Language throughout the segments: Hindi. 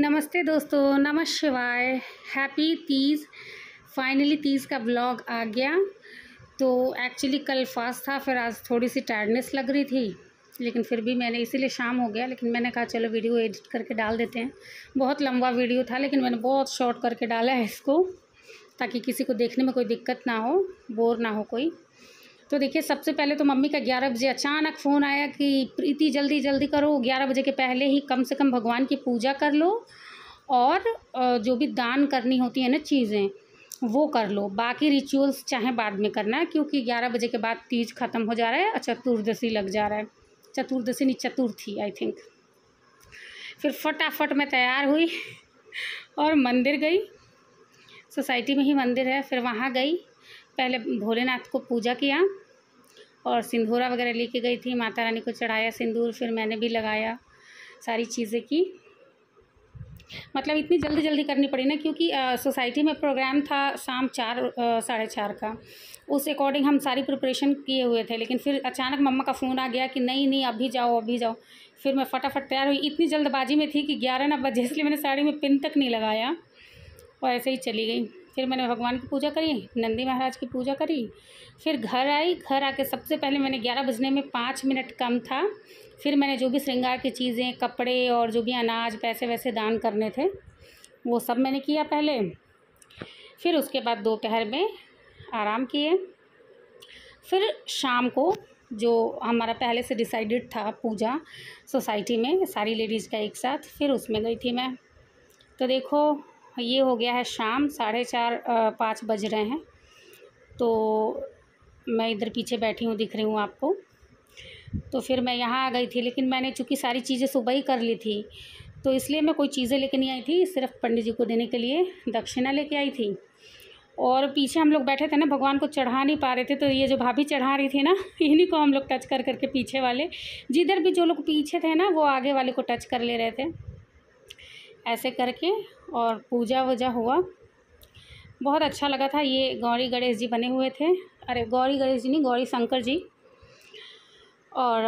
नमस्ते दोस्तों, नमः शिवाय। हैप्पी तीज। फाइनली तीज का ब्लॉग आ गया। तो एक्चुअली कल फास्ट था, फिर आज थोड़ी सी टायर्डनेस लग रही थी, लेकिन फिर भी मैंने इसीलिए शाम हो गया, लेकिन मैंने कहा चलो वीडियो एडिट करके डाल देते हैं। बहुत लंबा वीडियो था, लेकिन मैंने बहुत शॉर्ट करके डाला है इसको, ताकि किसी को देखने में कोई दिक्कत ना हो, बोर ना हो कोई। तो देखिए, सबसे पहले तो मम्मी का 11 बजे अचानक फ़ोन आया कि प्रीति जल्दी जल्दी करो, 11 बजे के पहले ही कम से कम भगवान की पूजा कर लो और जो भी दान करनी होती है ना चीज़ें वो कर लो, बाकी रिचुअल्स चाहे बाद में करना है, क्योंकि 11 बजे के बाद तीज ख़त्म हो जा रहा है, चतुर्दशी लग जा रहा है। चतुर्दशी नहीं, चतुर्थी आई थिंक। फिर फटाफट मैं तैयार हुई और मंदिर गई। सोसाइटी में ही मंदिर है, फिर वहाँ गई, पहले भोलेनाथ को पूजा किया और सिंदूरा वगैरह लेके गई थी, माता रानी को चढ़ाया सिंदूर, फिर मैंने भी लगाया, सारी चीज़ें की। मतलब इतनी जल्दी जल्दी करनी पड़ी ना, क्योंकि सोसाइटी में प्रोग्राम था शाम 4, 4:30 का, उस अकॉर्डिंग हम सारी प्रिपरेशन किए हुए थे। लेकिन फिर अचानक मम्मा का फ़ोन आ गया कि नहीं अभी जाओ अभी जाओ, फिर मैं फटाफट तैयार हुई। इतनी जल्दबाजी में थी कि 11 ना बजे, इसलिए मैंने साड़ी में पिन तक नहीं लगाया और ऐसे ही चली गई। फिर मैंने भगवान की पूजा करी, नंदी महाराज की पूजा करी, फिर घर आई। घर आके सबसे पहले मैंने 11 बजने में 5 मिनट कम था, फिर मैंने जो भी श्रृंगार की चीज़ें, कपड़े और जो भी अनाज पैसे वैसे दान करने थे वो सब मैंने किया पहले। फिर उसके बाद दोपहर में आराम किए। फिर शाम को जो हमारा पहले से डिसाइडेड था पूजा सोसाइटी में सारी लेडीज़ का एक साथ, फिर उसमें गई थी मैं। तो देखो ये हो गया है शाम 4:30, 5 बज रहे हैं। तो मैं इधर पीछे बैठी हूँ, दिख रही हूँ आपको। तो फिर मैं यहाँ आ गई थी, लेकिन मैंने चूँकि सारी चीज़ें सुबह ही कर ली थी, तो इसलिए मैं कोई चीज़ें लेके नहीं आई थी, सिर्फ पंडित जी को देने के लिए दक्षिणा लेके आई थी। और पीछे हम लोग बैठे थे ना, भगवान को चढ़ा नहीं पा रहे थे, तो ये जो भाभी चढ़ा रही थी ना, इन्हीं को हम लोग टच कर करके, पीछे वाले जिधर भी जो लोग पीछे थे ना वो आगे वाले को टच कर ले रहे थे, ऐसे करके। और पूजा वूजा हुआ, बहुत अच्छा लगा था। ये गौरी गणेश जी बने हुए थे, अरे गौरी गणेश जी नहीं, गौरी शंकर जी। और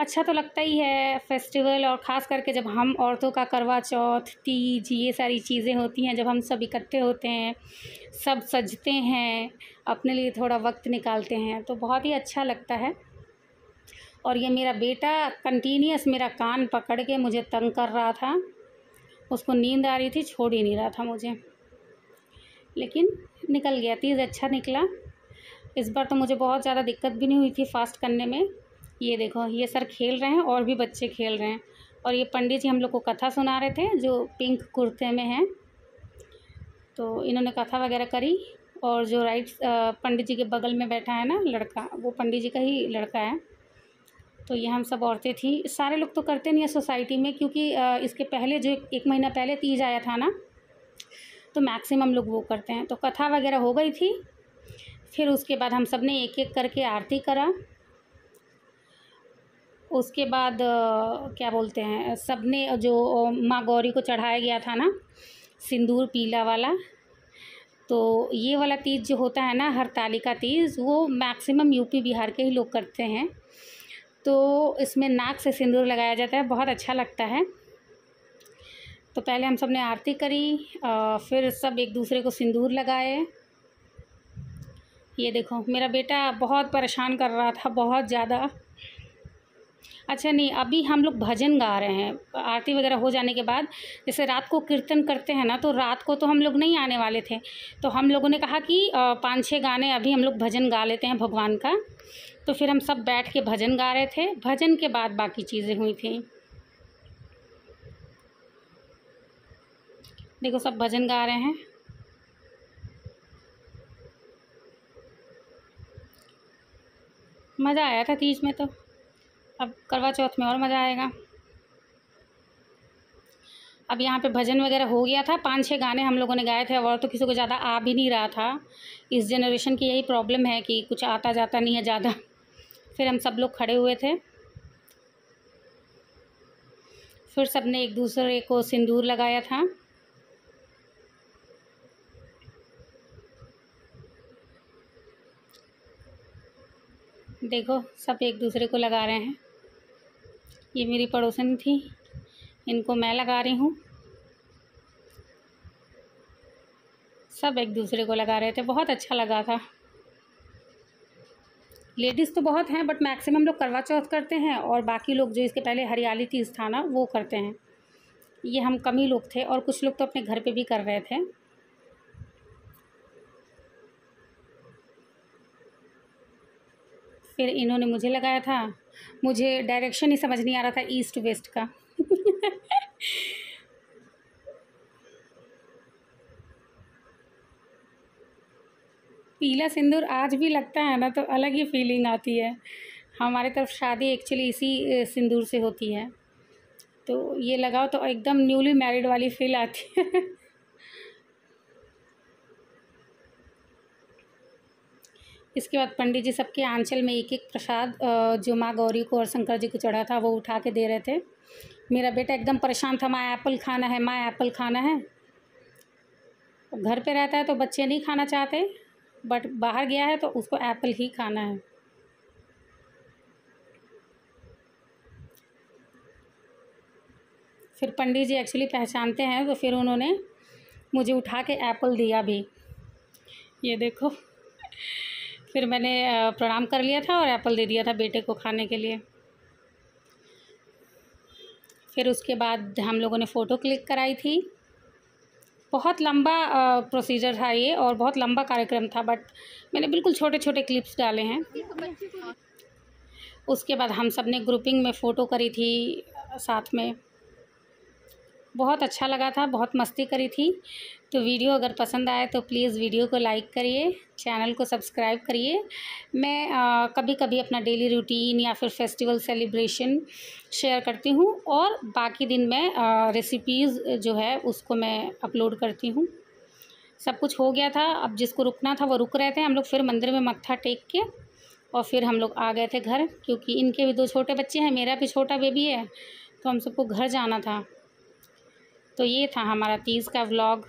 अच्छा तो लगता ही है फेस्टिवल, और ख़ास करके जब हम औरतों का करवा चौथ, तीज, ये सारी चीज़ें होती हैं, जब हम सब इकट्ठे होते हैं, सब सजते हैं, अपने लिए थोड़ा वक्त निकालते हैं, तो बहुत ही अच्छा लगता है। और ये मेरा बेटा कंटिन्यूस मेरा कान पकड़ के मुझे तंग कर रहा था, उसको नींद आ रही थी, छोड़ ही नहीं रहा था मुझे, लेकिन निकल गया तीज, अच्छा निकला। इस बार तो मुझे बहुत ज़्यादा दिक्कत भी नहीं हुई थी फास्ट करने में। ये देखो, ये सर खेल रहे हैं और भी बच्चे खेल रहे हैं, और ये पंडित जी हम लोग को कथा सुना रहे थे, जो पिंक कुर्ते में हैं, तो इन्होंने कथा वगैरह करी। और जो राइट पंडित जी के बगल में बैठा है ना लड़का, वो पंडित जी का ही लड़का है। तो ये हम सब औरतें थी, सारे लोग तो करते नहीं है सोसाइटी में, क्योंकि इसके पहले जो एक महीना पहले तीज आया था ना, तो मैक्सिमम लोग वो करते हैं। तो कथा वगैरह हो गई थी, फिर उसके बाद हम सब ने एक एक करके आरती करा। उसके बाद क्या बोलते हैं, सब ने जो माँ गौरी को चढ़ाया गया था ना सिंदूर पीला वाला, तो ये वाला तीज जो होता है ना हरतालिका तीज, वो मैक्सिमम यूपी बिहार के ही लोग करते हैं। तो इसमें नाक से सिंदूर लगाया जाता है, बहुत अच्छा लगता है। तो पहले हम सब ने आरती करी, फिर सब एक दूसरे को सिंदूर लगाए। ये देखो, मेरा बेटा बहुत परेशान कर रहा था, बहुत ज़्यादा। अच्छा नहीं, अभी हम लोग भजन गा रहे हैं आरती वगैरह हो जाने के बाद। जैसे रात को कीर्तन करते हैं ना, तो रात को तो हम लोग नहीं आने वाले थे, तो हम लोगों ने कहा कि 5-6 गाने अभी हम लोग भजन गा लेते हैं भगवान का। तो फिर हम सब बैठ के भजन गा रहे थे, भजन के बाद बाकी चीज़ें हुई थी। देखो, सब भजन गा रहे हैं। मज़ा आया था तीज में, तो अब करवा चौथ में और मज़ा आएगा। अब यहाँ पे भजन वगैरह हो गया था, 5-6 गाने हम लोगों ने गाए थे, और तो किसी को ज़्यादा आ भी नहीं रहा था। इस जनरेशन की यही प्रॉब्लम है कि कुछ आता जाता नहीं है ज़्यादा। फिर हम सब लोग खड़े हुए थे, फिर सब ने एक दूसरे को सिंदूर लगाया था। देखो, सब एक दूसरे को लगा रहे हैं। ये मेरी पड़ोसन थी, इनको मैं लगा रही हूँ। सब एक दूसरे को लगा रहे थे, बहुत अच्छा लगा था। लेडीज़ तो बहुत हैं बट मैक्सिमम लोग करवा चौथ करते हैं और बाकी लोग जो इसके पहले हरियाली तीज था ना वो करते हैं, ये हम कम ही लोग थे और कुछ लोग तो अपने घर पे भी कर रहे थे। फिर इन्होंने मुझे लगाया था, मुझे डायरेक्शन ही समझ नहीं आ रहा था ईस्ट वेस्ट का। पीला सिंदूर आज भी लगता है ना तो अलग ही फीलिंग आती है। हमारे तरफ शादी एक्चुअली इसी सिंदूर से होती है, तो ये लगाओ तो एकदम न्यूली मैरिड वाली फील आती है। इसके बाद पंडित जी सबके आंचल में एक एक प्रसाद जो माँ गौरी को और शंकर जी को चढ़ा था वो उठा के दे रहे थे। मेरा बेटा एकदम परेशान था, माँ एप्पल खाना है, माँ एप्पल खाना है। घर पे रहता है तो बच्चे नहीं खाना चाहते बट बाहर गया है तो उसको एप्पल ही खाना है। फिर पंडित जी एक्चुअली पहचानते हैं तो फिर उन्होंने मुझे उठा के एप्पल दिया भी, ये देखो। फिर मैंने प्रणाम कर लिया था और एप्पल दे दिया था बेटे को खाने के लिए। फिर उसके बाद हम लोगों ने फ़ोटो क्लिक कराई थी। बहुत लंबा प्रोसीजर था ये और बहुत लंबा कार्यक्रम था बट मैंने बिल्कुल छोटे छोटे क्लिप्स डाले हैं। उसके बाद हम सब ने ग्रुपिंग में फ़ोटो करी थी साथ में, बहुत अच्छा लगा था, बहुत मस्ती करी थी। तो वीडियो अगर पसंद आए तो प्लीज़ वीडियो को लाइक करिए, चैनल को सब्सक्राइब करिए। मैं कभी कभी अपना डेली रूटीन या फिर फेस्टिवल सेलिब्रेशन शेयर करती हूँ और बाकी दिन मैं रेसिपीज़ जो है उसको मैं अपलोड करती हूँ। सब कुछ हो गया था, अब जिसको रुकना था वो रुक रहे थे। हम लोग फिर मंदिर में मत्था टेक के और फिर हम लोग आ गए थे घर, क्योंकि इनके भी दो छोटे बच्चे हैं, मेरा भी छोटा बेबी है, तो हम सबको घर जाना था। तो ये था हमारा तीज का व्लॉग।